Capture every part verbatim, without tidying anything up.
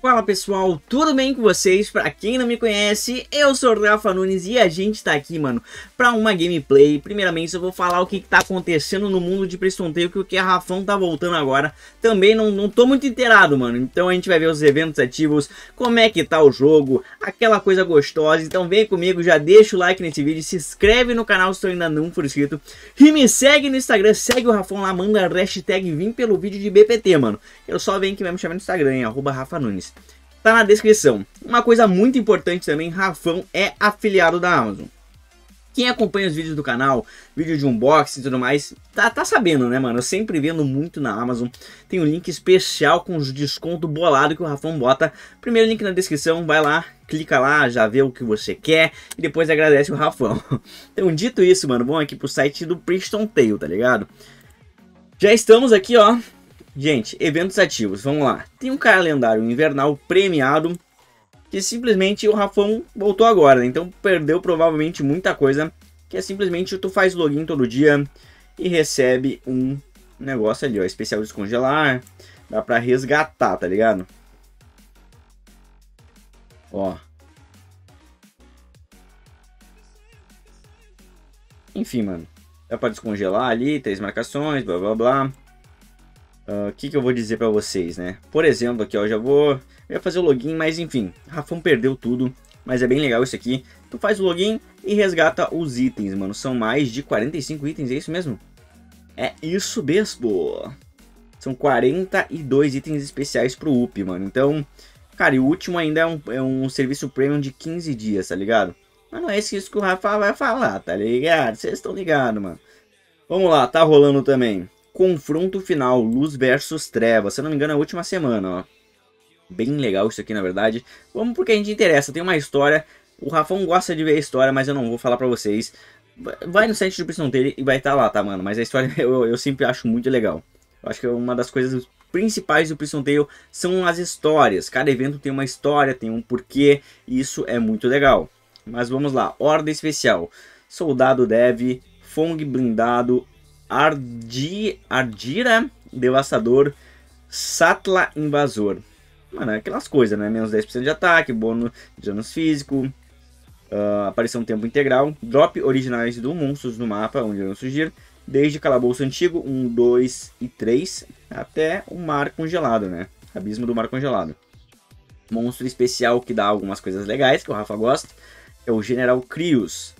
Fala pessoal, tudo bem com vocês? Pra quem não me conhece, eu sou o Rafa Nunes e a gente tá aqui, mano, pra uma gameplay. Primeiramente eu vou falar o que, que tá acontecendo no mundo de Priston Tale, que o que a Rafão tá voltando agora. Também não, não tô muito inteirado, mano, então a gente vai ver os eventos ativos, como é que tá o jogo, aquela coisa gostosa. Então vem comigo, já deixa o like nesse vídeo, se inscreve no canal se tu ainda não for inscrito. E me segue no Instagram, segue o Rafão lá, manda a hashtag vim pelo vídeo de B P T, mano. Eu só venho que vai me chamar no Instagram, hein, arroba Rafa Nunes. Tá na descrição. Uma coisa muito importante também, Rafão é afiliado da Amazon. Quem acompanha os vídeos do canal, vídeo de unboxing e tudo mais, tá, tá sabendo, né, mano? Eu sempre vendo muito na Amazon. Tem um link especial com os desconto bolado que o Rafão bota. Primeiro link na descrição, vai lá, clica lá, já vê o que você quer e depois agradece o Rafão. Então, dito isso, mano, vamos aqui pro site do Priston Tale, tá ligado? Já estamos aqui, ó. Gente, eventos ativos, vamos lá. Tem um calendário invernal premiado que simplesmente o Rafão voltou agora, né? Então perdeu provavelmente muita coisa, que é simplesmente tu faz login todo dia e recebe um negócio ali, ó, especial descongelar, dá pra resgatar, tá ligado? Ó. Enfim, mano, dá pra descongelar ali, três marcações, blá blá blá. O uh, que, que eu vou dizer pra vocês, né? Por exemplo, aqui, ó, eu já vou, eu ia fazer o login, mas enfim, Rafão perdeu tudo, mas é bem legal isso aqui. Tu faz o login e resgata os itens, mano. São mais de quarenta e cinco itens, é isso mesmo? É isso mesmo! São quarenta e dois itens especiais pro U P, mano. Então, cara, e o último ainda é um, é um serviço premium de quinze dias, tá ligado? Mas não é isso que o Rafa vai falar, tá ligado? Vocês estão ligados, mano. Vamos lá, tá rolando também. Confronto final, luz versus treva. Se eu não me engano é a última semana, ó. Bem legal isso aqui, na verdade. Vamos porque a gente interessa, tem uma história. O Rafão gosta de ver a história, mas eu não vou falar pra vocês. Vai no site do Priston Tale e vai estar tá lá, tá, mano? Mas a história eu, eu sempre acho muito legal. Eu acho que é uma das coisas principais do Priston Tale são as histórias. Cada evento tem uma história, tem um porquê, e isso é muito legal. Mas vamos lá, ordem especial. Soldado deve, Fong blindado, Ardi, Ardira, devastador, Satla, invasor. Mano, é aquelas coisas, né? Menos dez por cento de ataque, bônus de danos físico, uh, aparição tempo integral, drop originais do monstros no mapa, onde irão surgir, desde Calabouço Antigo, um, dois e três, até o Mar Congelado, né? Abismo do Mar Congelado. Monstro especial que dá algumas coisas legais, que o Rafa gosta, é o General Krios.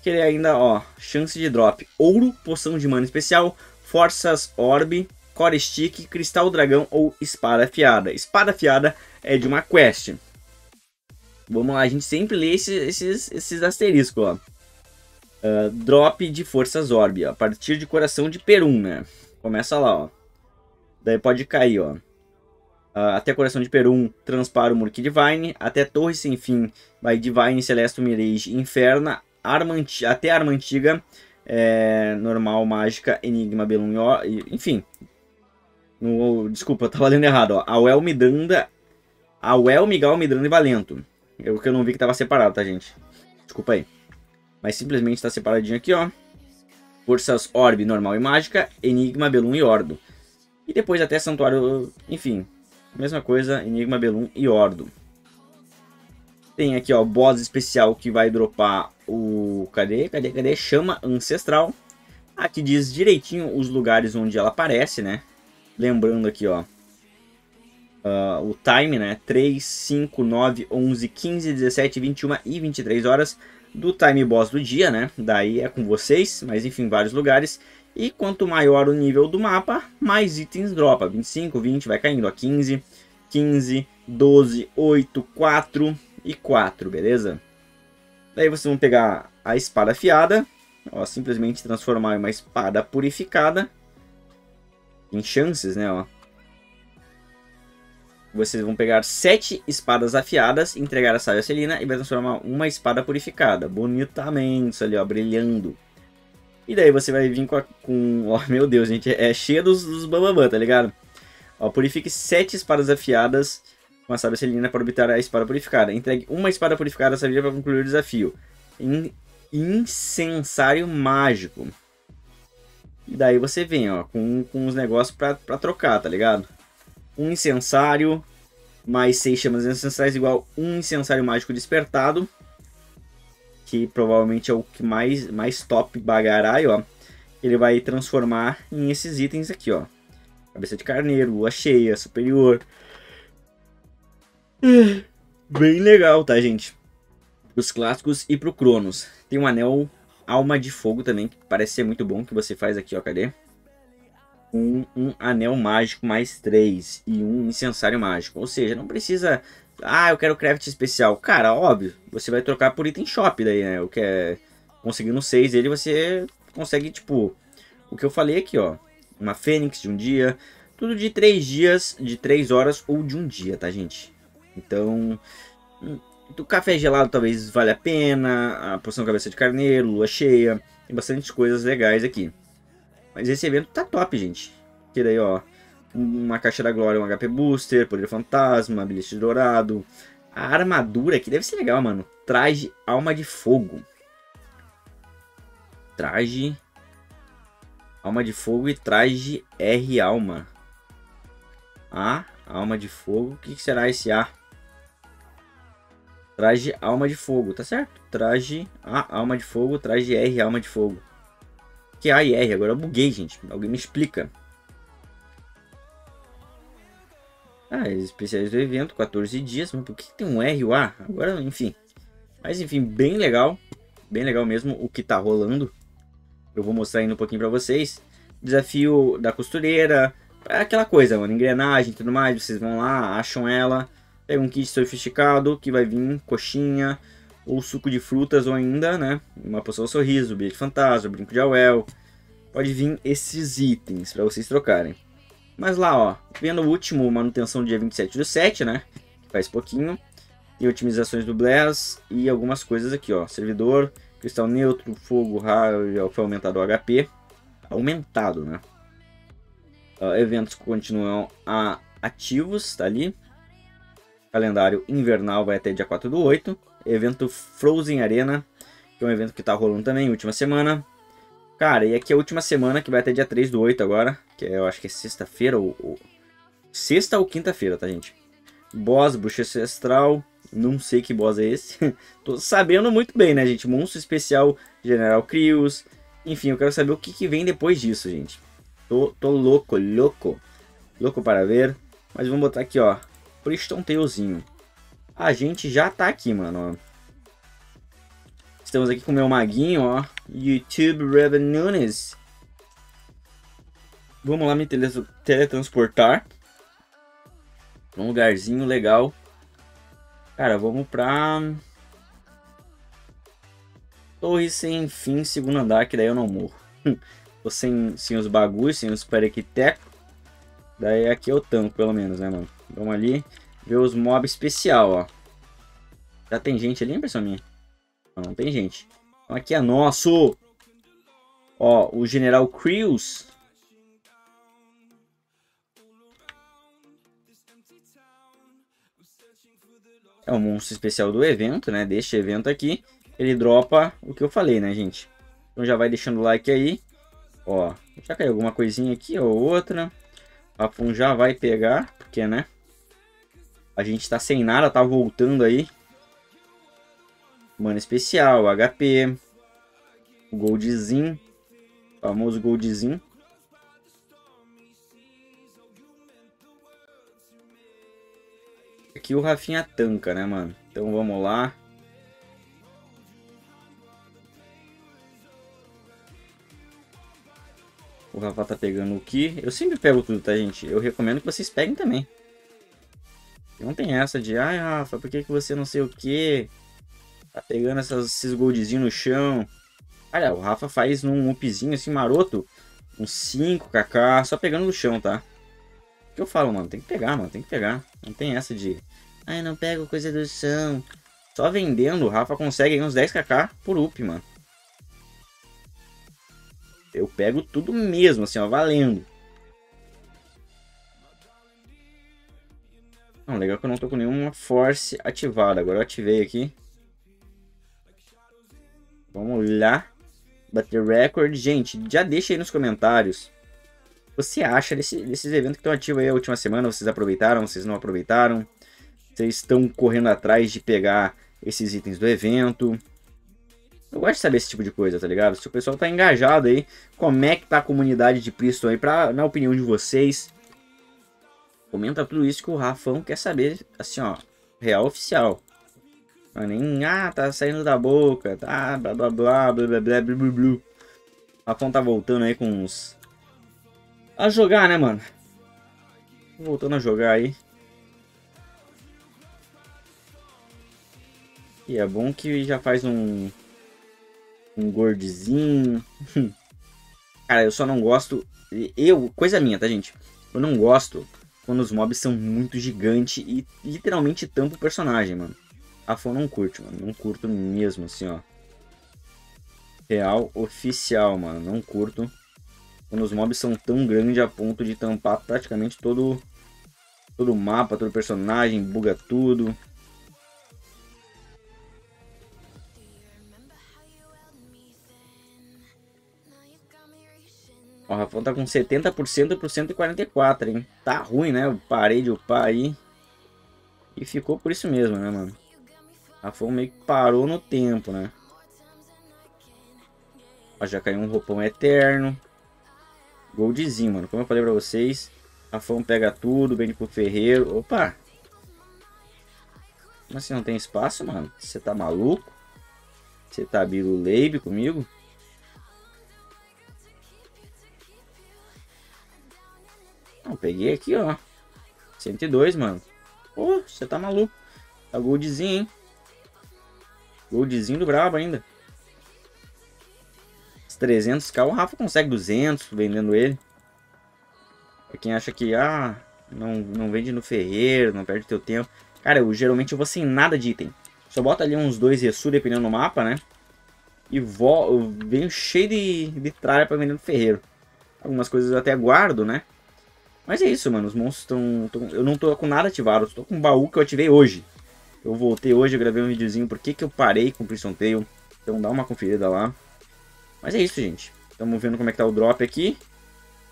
Que ele ainda, ó, chance de drop, ouro, poção de mana especial, forças orb, core stick, cristal dragão ou espada afiada. Espada afiada é de uma quest. Vamos lá, a gente sempre lê esses, esses, esses asteriscos, ó. Uh, drop de forças orb, ó, a partir de coração de Perun, né? Começa lá, ó. Daí pode cair, ó. Uh, até coração de Perun, transpara o Murky Divine. Até Torre sem fim, vai Divine, Celeste, Mirage, Inferna. Arma até arma antiga, é, normal, mágica, enigma, Belum, enfim. No, desculpa, eu tava lendo errado, ó. Auel, Midranda, Auel, Migal, Midranda e Valento. Eu que eu não vi que tava separado, tá, gente? Desculpa aí. Mas simplesmente tá separadinho aqui, ó. Forças Orbe, normal e mágica, enigma, Belum e Ordo. E depois até Santuário, enfim. Mesma coisa, enigma, Belum e Ordo. Tem aqui, ó, boss especial que vai dropar o... Cadê? Cadê? Cadê? Chama Ancestral. Aqui diz direitinho os lugares onde ela aparece, né? Lembrando aqui, ó. Uh, o time, né? três, cinco, nove, onze, quinze, dezessete, vinte e uma e vinte e três horas do time boss do dia, né? Daí é com vocês, mas enfim, vários lugares. E quanto maior o nível do mapa, mais itens dropa. vinte e cinco, vinte, vai caindo, ó. quinze, quinze, doze, oito, quatro e quatro, beleza? Daí vocês vão pegar a espada afiada, ó, simplesmente transformar em uma espada purificada, em chances, né, ó. Vocês vão pegar sete espadas afiadas, entregar a Sábia Selina e vai transformar uma espada purificada, bonitamente, isso ali, ó, brilhando. E daí você vai vir com, a, com ó, meu Deus, gente, é, é cheio dos, dos bambambam, tá ligado? Ó, purifique sete espadas afiadas, com a Sábia Selina para obter a espada purificada. Entregue uma espada purificada a Sábia para concluir o desafio. In incensário mágico. E daí você vem, ó, com, com os negócios para trocar, tá ligado? Um incensário, mais seis chamas ancestrais igual um incensário mágico despertado, que provavelmente é o que mais, mais top bagarai, ó. Ele vai transformar em esses itens aqui, ó. Cabeça de carneiro, lua cheia, superior. Bem legal, tá, gente? Os clássicos e pro Cronos. Tem um anel alma de fogo também, que parece ser muito bom, que você faz aqui, ó, cadê? Um, um anel mágico mais três e um incensário mágico. Ou seja, não precisa... Ah, eu quero craft especial. Cara, óbvio, você vai trocar por item shop daí, né? O que é... Conseguindo seis dele, você consegue, tipo... O que eu falei aqui, ó. Uma fênix de um dia. Tudo de três dias, de três horas ou de um dia, tá, gente? Então... O café gelado talvez valha a pena. A poção cabeça de carneiro, lua cheia. Tem bastante coisas legais aqui. Mas esse evento tá top, gente. Que daí, ó, uma caixa da glória, um H P booster, poder fantasma, bilhete dourado. A armadura aqui deve ser legal, mano. Traje alma de fogo. Traje alma de fogo e traje R alma. A alma de fogo. O que, que será esse A? Traje alma de fogo, tá certo? Traje A alma de fogo, traje R alma de fogo. Que é A e R, agora eu buguei, gente. Alguém me explica. Ah, especiais do evento, quatorze dias. Mas por que tem um R e o A? Agora, enfim. Mas, enfim, bem legal. Bem legal mesmo o que tá rolando. Eu vou mostrar ainda um pouquinho pra vocês. Desafio da costureira. Aquela coisa, mano. Engrenagem e tudo mais. Vocês vão lá, acham ela. Pega um kit sofisticado que vai vir coxinha... ou suco de frutas, ou ainda, né, uma poção sorriso, bilhete fantasma, brinco de Awel. Pode vir esses itens para vocês trocarem. Mas lá, ó, vendo o último, manutenção do dia vinte e sete do sete, né, faz pouquinho. E otimizações do Bless e algumas coisas aqui, ó. Servidor, cristal neutro, fogo raio, foi aumentado o H P. Aumentado, né. Uh, eventos continuam a ativos, tá ali. Calendário invernal vai até dia quatro do oito. Evento Frozen Arena, que é um evento que tá rolando também, última semana. Cara, e aqui é a última semana, que vai até dia três do oito agora, que é, eu acho que é sexta-feira, ou, ou... Sexta ou quinta-feira, tá, gente? Boss, bruxa ancestral, não sei que boss é esse. Tô sabendo muito bem, né, gente? Monstro especial, General Krios. Enfim, eu quero saber o que, que vem depois disso, gente. Tô, tô louco, louco. Louco para ver. Mas vamos botar aqui, ó, Priston Talezinho. A gente já tá aqui, mano, ó. Estamos aqui com o meu maguinho, ó. YouTube Rafa Nunes. Vamos lá me teletransportar. Um lugarzinho legal. Cara, vamos pra... Torre sem fim, segundo andar, que daí eu não morro. Tô sem, sem os bagulhos, sem os perequiteco. Daí aqui eu tanco, pelo menos, né, mano? Vamos ali... Ver os mob especial, ó. Já tem gente ali, impressão minha? Não, não tem gente. Então aqui é nosso. Ó, o General Krios. É o monstro especial do evento, né? Deste evento aqui. Ele dropa o que eu falei, né, gente? Então já vai deixando o like aí. Ó, já caiu alguma coisinha aqui ou outra. O Rafão já vai pegar, porque, né? A gente tá sem nada, tá voltando aí. Mano especial, H P. O Goldzinho. O famoso Goldzinho. Aqui o Rafinha tanca, né, mano? Então vamos lá. O Rafa tá pegando o que? Eu sempre pego tudo, tá, gente? Eu recomendo que vocês peguem também. Não tem essa de, ai, Rafa, por que, que você não sei o que? Tá pegando essas, esses goldzinhos no chão. Olha, o Rafa faz num upzinho assim, maroto. Uns cinco k k, só pegando no chão, tá? O que eu falo, mano? Tem que pegar, mano, tem que pegar. Não tem essa de, ai, não pego coisa do chão. Só vendendo, o Rafa consegue aí uns dez k k por up, mano. Eu pego tudo mesmo, assim, ó, valendo. Não, legal que eu não tô com nenhuma force ativada. Agora eu ativei aqui. Vamos olhar. Bater recorde. Gente, já deixa aí nos comentários. O que você acha desse, desses eventos que estão ativos aí a última semana? Vocês aproveitaram? Vocês não aproveitaram? Vocês estão correndo atrás de pegar esses itens do evento. Eu gosto de saber esse tipo de coisa, tá ligado? Se o pessoal tá engajado aí, como é que tá a comunidade de Priston aí, pra, na opinião de vocês. Comenta tudo isso que o Rafão quer saber, assim, ó, real oficial. Não é nem, ah, tá saindo da boca, tá, blá, blá, blá, blá, blá, blá, blá, blá, blá. O Rafão tá voltando aí com uns... a jogar, né, mano? Voltando a jogar aí. E é bom que já faz um... um gordinho. Cara, eu só não gosto... Eu, coisa minha, tá, gente? Eu não gosto quando os mobs são muito gigantes e literalmente tampa o personagem, mano. A Fon não curte, mano. Não curto mesmo, assim, ó. Real oficial, mano. Não curto quando os mobs são tão grandes a ponto de tampar praticamente todo... todo o mapa, todo o personagem, buga tudo. O Rafão tá com setenta por cento pro cento e quarenta e quatro, hein? Tá ruim, né? Eu parei de upar aí. E ficou por isso mesmo, né, mano? O Rafão meio que parou no tempo, né? Ó, já caiu um roupão eterno. Goldzinho, mano. Como eu falei pra vocês, o Rafão pega tudo, vende pro ferreiro. Opa! Como assim não tem espaço, mano? Você tá maluco? Você tá biruleibe comigo? Peguei aqui, ó, cento e dois, mano. Pô, você tá maluco. Tá goldzinho, hein? Goldzinho do brabo ainda. Os trezentos k, o Rafa consegue duzentos vendendo ele. Pra quem acha que, ah, não, não vende no ferreiro, não perde teu tempo. Cara, eu geralmente eu vou sem nada de item. Só bota ali uns dois Ressu, dependendo do mapa, né? E vou, eu venho cheio de, de tralha pra vender no ferreiro. Algumas coisas eu até guardo, né? Mas é isso, mano. Os monstros estão... eu não tô com nada ativado. Eu tô com um baú que eu ativei hoje. Eu voltei hoje, eu gravei um videozinho. Por que que eu parei com o Priston Tale? Então dá uma conferida lá. Mas é isso, gente. Estamos vendo como é que tá o drop aqui.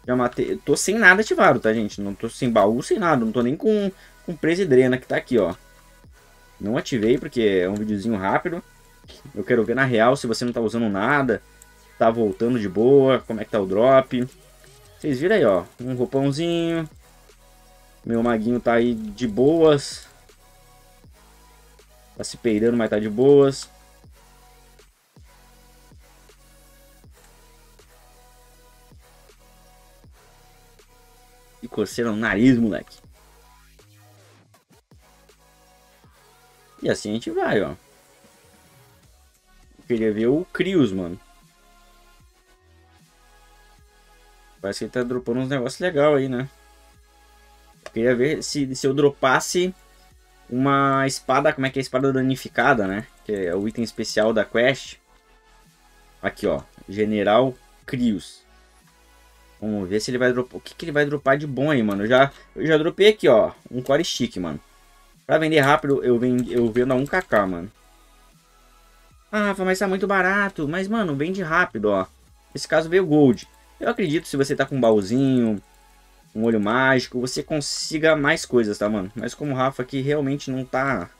Já matei... eu tô sem nada ativado, tá, gente? Não tô sem baú, sem nada. Não tô nem com, com presa e drena que tá aqui, ó. Não ativei porque é um videozinho rápido. Eu quero ver na real se você não tá usando nada. Tá voltando de boa. Como é que tá o drop. Vocês viram aí, ó, um roupãozinho. Meu maguinho tá aí de boas. Tá se peidando, mas tá de boas. E coceira no nariz, moleque. E assim a gente vai, ó. Eu queria ver o Krios, mano. Parece que ele tá dropando uns negócios legais aí, né? Eu queria ver se, se eu dropasse uma espada... como é que é? A espada danificada, né? Que é o item especial da quest. Aqui, ó. General Krios. Vamos ver se ele vai dropar... o que, que ele vai dropar de bom aí, mano? Eu já, eu já dropei aqui, ó. Um core stick, mano. Pra vender rápido, eu, vend... eu vendo a um k k, mano. Ah, mas tá muito barato. Mas, mano, vende rápido, ó. Nesse caso veio gold. Eu acredito, se você tá com um baúzinho, um olho mágico, você consiga mais coisas, tá, mano? Mas como o Rafa aqui realmente não tá...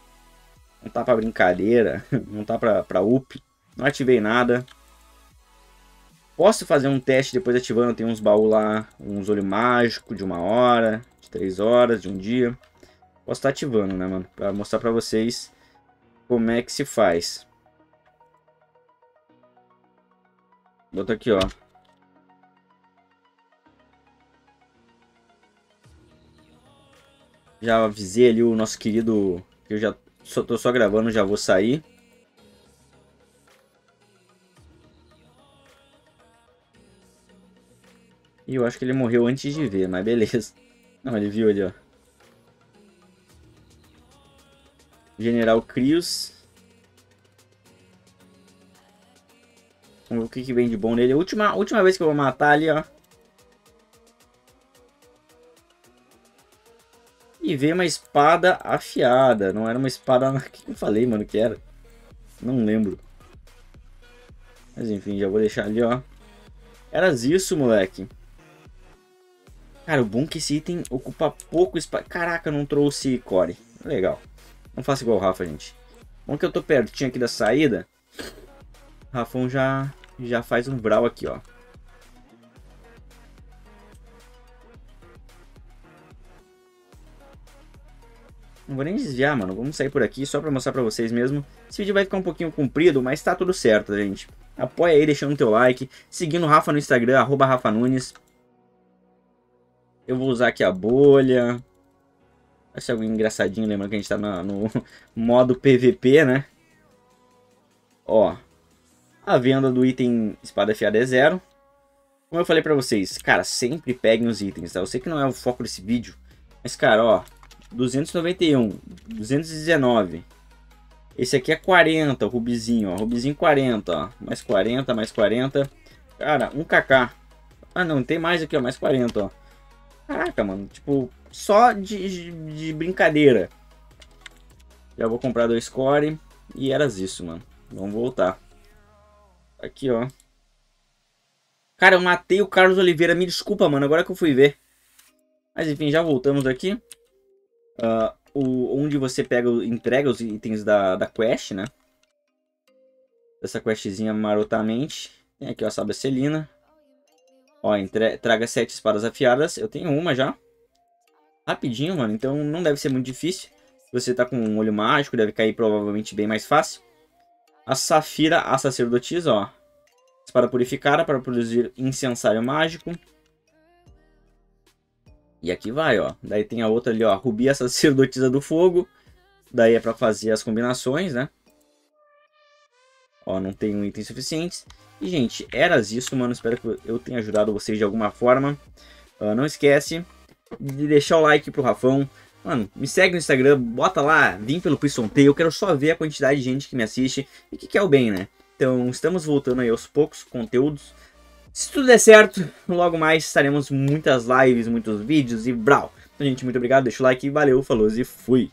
não tá pra brincadeira, não tá pra, pra up, não ativei nada. Posso fazer um teste depois ativando, tem uns baús lá, uns olho mágico de uma hora, de três horas, de um dia. Posso estar ativando, né, mano? Pra mostrar pra vocês como é que se faz. Bota aqui, ó. Já avisei ali o nosso querido, que eu já só, tô só gravando, já vou sair. E eu acho que ele morreu antes de ver, mas beleza. Não, ele viu ali, ó. General Krios. Vamos ver o que, que vem de bom nele. Última, última vez que eu vou matar ali, ó. E veio uma espada afiada. Não era uma espada... o que eu falei, mano, que era? Não lembro. Mas enfim, já vou deixar ali, ó. Era isso, moleque. Cara, o bom é que esse item ocupa pouco espaço. Caraca, eu não trouxe core. Legal. Não faça igual o Rafa, gente. Bom que eu tô pertinho aqui da saída. O Rafão já, já faz um brawl aqui, ó. Não vou nem desviar, mano. Vamos sair por aqui só pra mostrar pra vocês mesmo. Esse vídeo vai ficar um pouquinho comprido, mas tá tudo certo, gente. Apoia aí deixando o teu like. Seguindo o Rafa no Instagram, arroba Rafa Nunes. Eu vou usar aqui a bolha. Acho algo engraçadinho, lembrando que a gente tá na, no modo P V P, né? Ó. A venda do item espada afiada é zero. Como eu falei pra vocês, cara, sempre peguem os itens, tá? Eu sei que não é o foco desse vídeo, mas, cara, ó. duzentos e noventa e um, duzentos e dezenove. Esse aqui é quarenta, o rubizinho, ó. Rubizinho quarenta, ó. Mais quarenta, mais quarenta. Cara, um k k. Ah, não, tem mais aqui, ó. Mais quarenta, ó. Caraca, mano. Tipo, só de, de, de brincadeira. Já vou comprar dois core. E era isso, mano. Vamos voltar. Aqui, ó. Cara, eu matei o Carlos Oliveira. Me desculpa, mano. Agora que eu fui ver. Mas, enfim, já voltamos aqui. Uh, o, onde você pega, entrega os itens da, da quest, né? Essa questzinha marotamente. Tem aqui, ó, a Sábia Selina. Ó, entre, traga sete espadas afiadas. Eu tenho uma já. Rapidinho, mano. Então não deve ser muito difícil. Se você tá com um olho mágico, deve cair provavelmente bem mais fácil. A Safira, a sacerdotisa, ó. Espada purificada para produzir incensário mágico. E aqui vai, ó. Daí tem a outra ali, ó. Rubi, a sacerdotisa do fogo. Daí é pra fazer as combinações, né? Ó, não tem um item suficiente. E, gente, era isso, mano. Espero que eu tenha ajudado vocês de alguma forma. Uh, não esquece de deixar o like pro Rafão. Mano, me segue no Instagram. Bota lá. Vim pelo Priston Tale. Eu quero só ver a quantidade de gente que me assiste. E que quer o bem, né? Então, estamos voltando aí aos poucos conteúdos. Se tudo der certo, logo mais teremos muitas lives, muitos vídeos e brau. Então, gente, muito obrigado, deixa o like, valeu, falou e fui!